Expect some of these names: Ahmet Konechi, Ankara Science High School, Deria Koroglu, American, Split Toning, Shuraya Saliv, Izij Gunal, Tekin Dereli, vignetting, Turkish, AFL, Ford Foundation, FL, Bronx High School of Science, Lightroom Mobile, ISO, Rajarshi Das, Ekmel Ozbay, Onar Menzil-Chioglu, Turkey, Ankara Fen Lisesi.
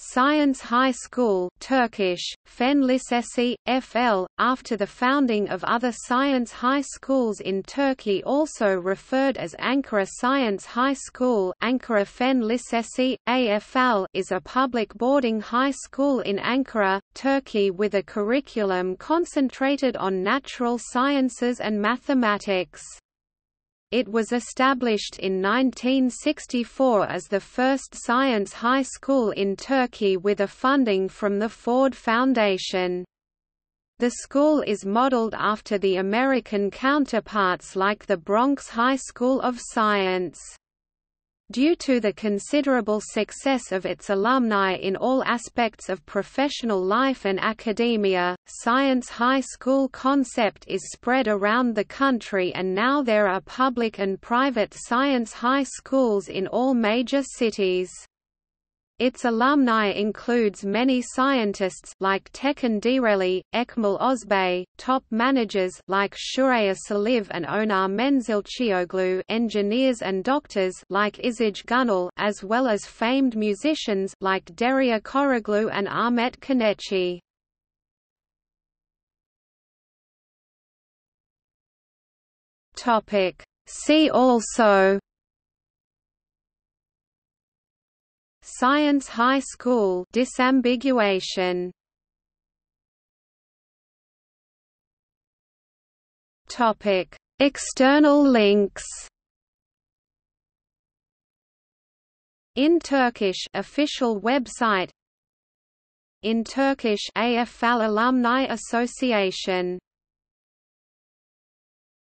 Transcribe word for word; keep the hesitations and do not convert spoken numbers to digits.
Science High School Turkish, Fen Lisesi, F L, after the founding of other science high schools in Turkey also referred as Ankara Science High School Ankara Fen Lisesi, A F L, is a public boarding high school in Ankara, Turkey with a curriculum concentrated on natural sciences and mathematics. It was established in nineteen sixty-four as the first science high school in Turkey with a funding from the Ford Foundation. The school is modeled after the American counterparts like the Bronx High School of Science. Due to the considerable success of its alumni in all aspects of professional life and academia, Science High School concept is spread around the country and now there are public and private science high schools in all major cities. Its alumni includes many scientists like Tekin Dereli, Ekmel Ozbay, top managers like Shuraya Saliv and Onar Menzil-Chioglu, engineers and doctors like Izij Gunal, as well as famed musicians like Deria Koroglu and Ahmet Konechi. Topic: See also Science High School disambiguation. Topic: External links. In Turkish official website. In Turkish A F L Alumni Association.